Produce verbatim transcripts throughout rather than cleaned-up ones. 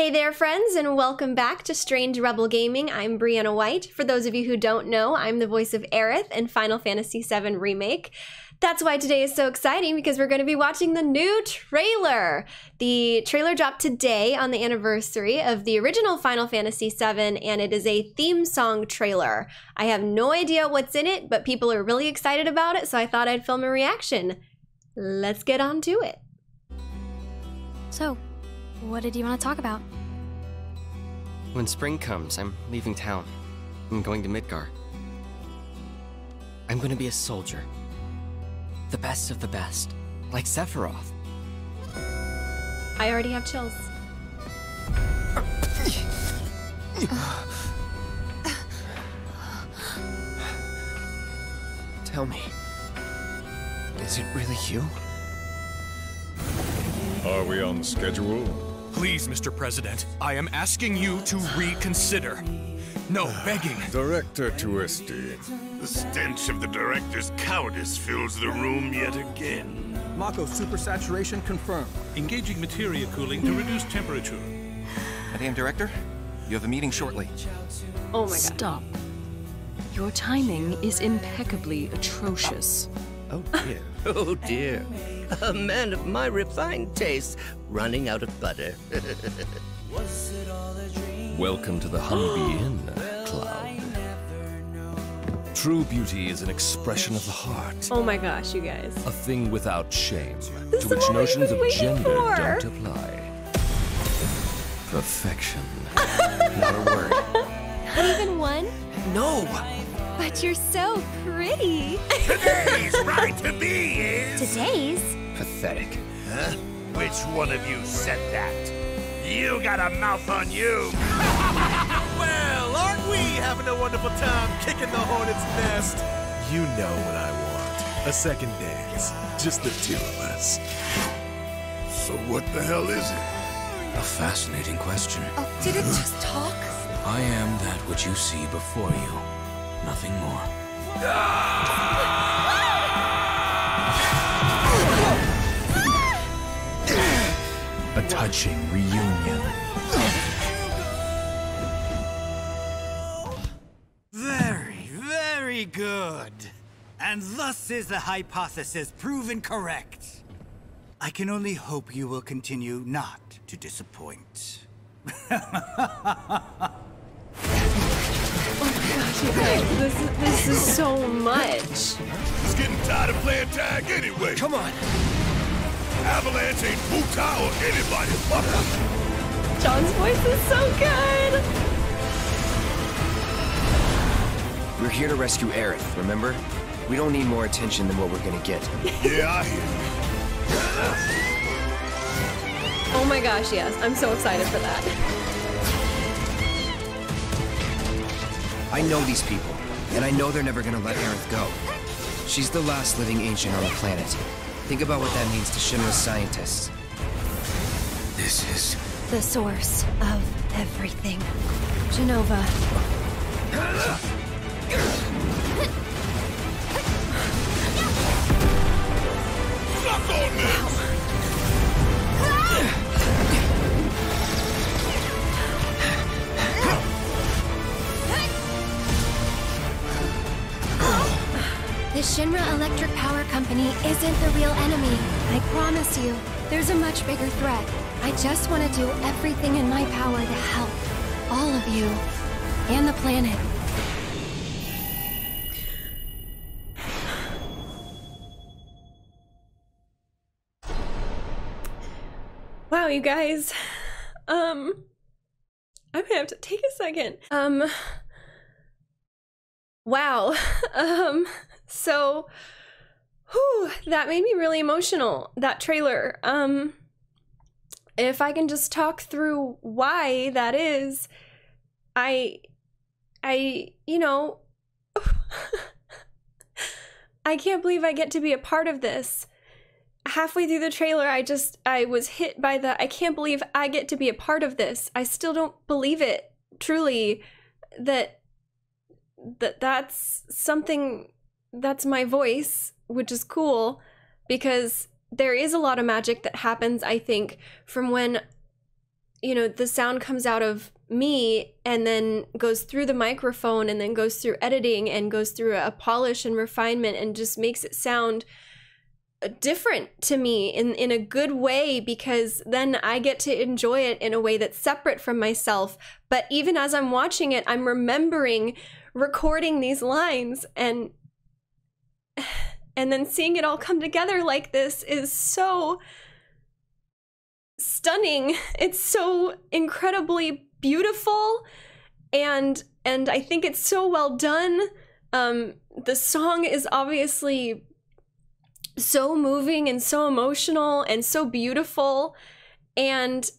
Hey there, friends, and welcome back to Strange Rebel Gaming. I'm Briana White. For those of you who don't know, I'm the voice of Aerith in Final Fantasy seven Remake. That's why today is so exciting, because we're going to be watching the new trailer. The trailer dropped today on the anniversary of the original Final Fantasy seven, and it is a theme song trailer. I have no idea what's in it, but people are really excited about it, so I thought I'd film a reaction. Let's get on to it. So, what did you want to talk about? When spring comes, I'm leaving town. I'm going to Midgar. I'm going to be a soldier. The best of the best, like Sephiroth. I already have chills. Tell me, is it really you? Are we on schedule? Please, Mister President, I am asking you to reconsider. No begging. Director Twisty. The stench of the director's cowardice fills the room yet again. Mako supersaturation confirmed. Engaging materia cooling to reduce temperature. Madam Director, you have a meeting shortly. Oh my God. Stop. Your timing is impeccably atrocious. Oh dear. Oh dear. A man of my refined taste running out of butter. Was it all a dream? Welcome to the Honeybee Inn, Cloud. True beauty is an expression of the heart. Oh my gosh, you guys. A thing without shame, to which notions of gender don't apply. Perfection. Not a word. Even one? No! But you're so pretty. Today's right to be is... Today's? Pathetic. Huh? Which one of you said that? You got a mouth on you! Well, aren't we having a wonderful time kicking the hornet's nest? You know what I want. A second dance. Just the two of us. So what the hell is it? A fascinating question. Uh, did it just talk? I am that which you see before you. Nothing more. Ah! A touching reunion. Very, very good. And thus is the hypothesis proven correct. I can only hope you will continue not to disappoint. Oh my gosh, you guys, this is, this is so much. He's getting tired of playing tag anyway. Come on. Avalanche ain't boot out or anybody, fucker! John's voice is so good! We're here to rescue Aerith, remember? We don't need more attention than what we're gonna get. Yeah, I hear you. Oh my gosh, yes. I'm so excited for that. I know these people, and I know they're never gonna let Aerith go. She's the last living ancient on the planet. Think about what that means to Shinra's scientists. This is... the source of everything. Jenova. Suck on this! The Shinra Electric Power Company isn't the real enemy. I promise you, there's a much bigger threat. I just want to do everything in my power to help all of you and the planet. Wow, you guys. Um, I'm gonna have to take a second. Um, wow. Um, so... Whew, that made me really emotional, that trailer. Um, if I can just talk through why that is, I, I, you know, I can't believe I get to be a part of this. Halfway through the trailer, I just, I was hit by the, I can't believe I get to be a part of this. I still don't believe it, truly, that, that that's something, that's my voice. Which is cool, because there is a lot of magic that happens, I think, from when you know, the sound comes out of me and then goes through the microphone and then goes through editing and goes through a polish and refinement and just makes it sound different to me in, in a good way, because then I get to enjoy it in a way that's separate from myself. But even as I'm watching it, I'm remembering recording these lines, and and then seeing it all come together like this is so stunning. It's so incredibly beautiful, and and I think it's so well done. Um, the song is obviously so moving and so emotional and so beautiful, and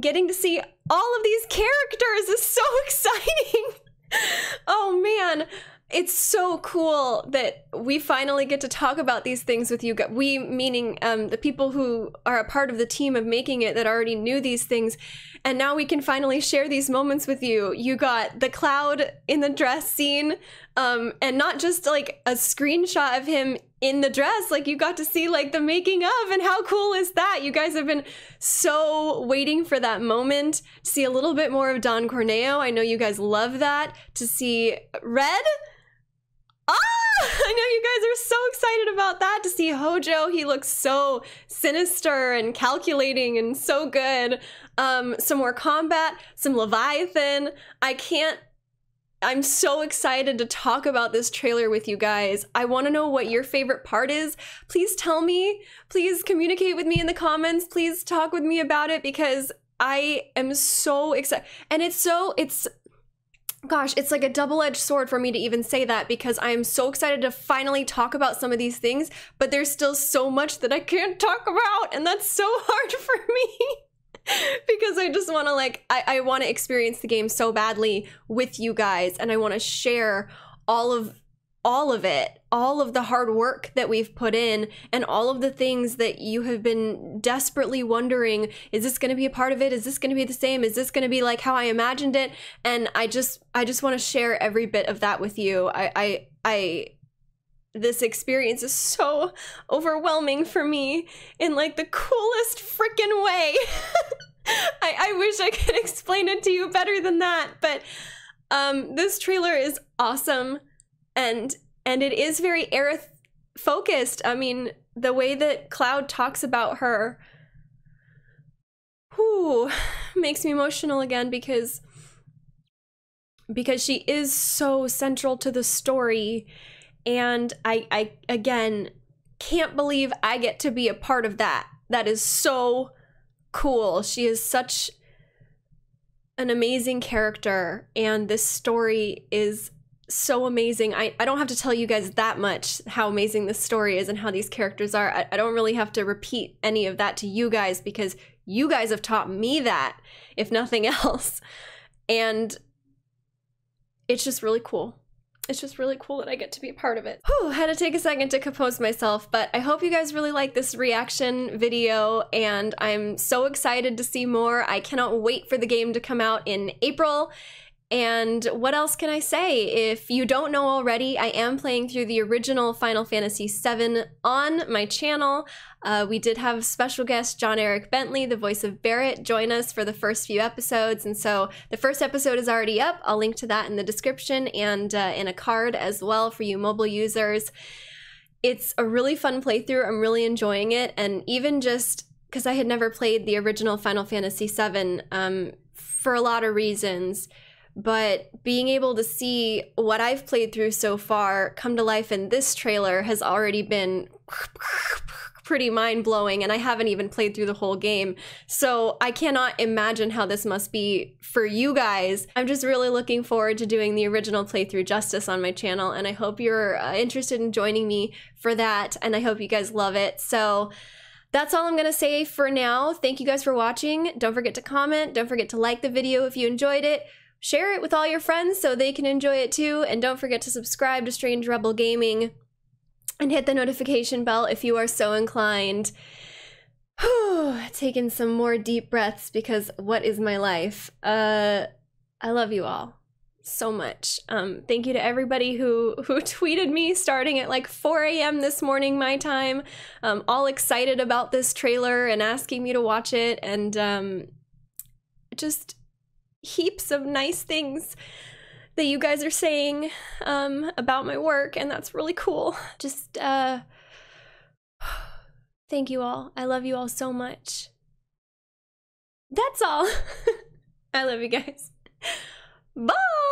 getting to see all of these characters is so exciting. Oh man, it's so cool that we finally get to talk about these things with you guys. We, meaning um, the people who are a part of the team of making it that already knew these things, and now we can finally share these moments with you. You got the Cloud in the dress scene, um, and not just like a screenshot of him in the dress, like you got to see like the making of, and how cool is that? You guys have been so waiting for that moment to see a little bit more of Don Corneo. I know you guys love that, to see Red. Ah, I know you guys are so excited about that, to see Hojo. He looks so sinister and calculating and so good. Um, some more combat, some Leviathan. I can't, I'm so excited to talk about this trailer with you guys. I want to know what your favorite part is. Please tell me, please communicate with me in the comments, please talk with me about it, because I am so excited. And it's so, it's, gosh, it's like a double-edged sword for me to even say that, because I am so excited to finally talk about some of these things, but there's still so much that I can't talk about, and that's so hard for me. Because I just want to like, I, I want to experience the game so badly with you guys, and I want to share all of all of it, all of the hard work that we've put in, and all of the things that you have been desperately wondering, is this going to be a part of it? Is this going to be the same? Is this going to be like how I imagined it? And I just, I just want to share every bit of that with you. I, I, I, this experience is so overwhelming for me in like the coolest freaking way. I, I wish I could explain it to you better than that, but um, this trailer is awesome, and and it is very Aerith focused. I mean, the way that Cloud talks about her, whew, makes me emotional again, because because she is so central to the story. And I, I, again, can't believe I get to be a part of that. That is so cool. She is such an amazing character, and this story is so amazing. I, I don't have to tell you guys that much how amazing this story is and how these characters are. I, I don't really have to repeat any of that to you guys, because you guys have taught me that, if nothing else. And it's just really cool. It's just really cool that I get to be a part of it. Whew, had to take a second to compose myself, but I hope you guys really like this reaction video, and I'm so excited to see more. I cannot wait for the game to come out in April. And what else can I say? If you don't know already, I am playing through the original Final Fantasy seven on my channel. Uh, we did have special guest John Eric Bentley, the voice of Barrett, join us for the first few episodes. And so the first episode is already up. I'll link to that in the description and uh, in a card as well for you mobile users. It's a really fun playthrough. I'm really enjoying it. And even just because I had never played the original Final Fantasy seven um, for a lot of reasons, but being able to see what I've played through so far come to life in this trailer has already been pretty mind-blowing, and I haven't even played through the whole game. So I cannot imagine how this must be for you guys. I'm just really looking forward to doing the original playthrough justice on my channel, and I hope you're uh, interested in joining me for that, and I hope you guys love it. So that's all I'm gonna say for now. Thank you guys for watching. Don't forget to comment. Don't forget to like the video if you enjoyed it. Share it with all your friends so they can enjoy it too. And don't forget to subscribe to Strange Rebel Gaming and hit the notification bell if you are so inclined. Whew, taking some more deep breaths, because what is my life? Uh, I love you all so much. Um, thank you to everybody who, who tweeted me starting at like four A M this morning, my time, um, all excited about this trailer and asking me to watch it. And um, just heaps of nice things that you guys are saying um, about my work, and that's really cool. Just uh, thank you all. I love you all so much. That's all. I love you guys. Bye!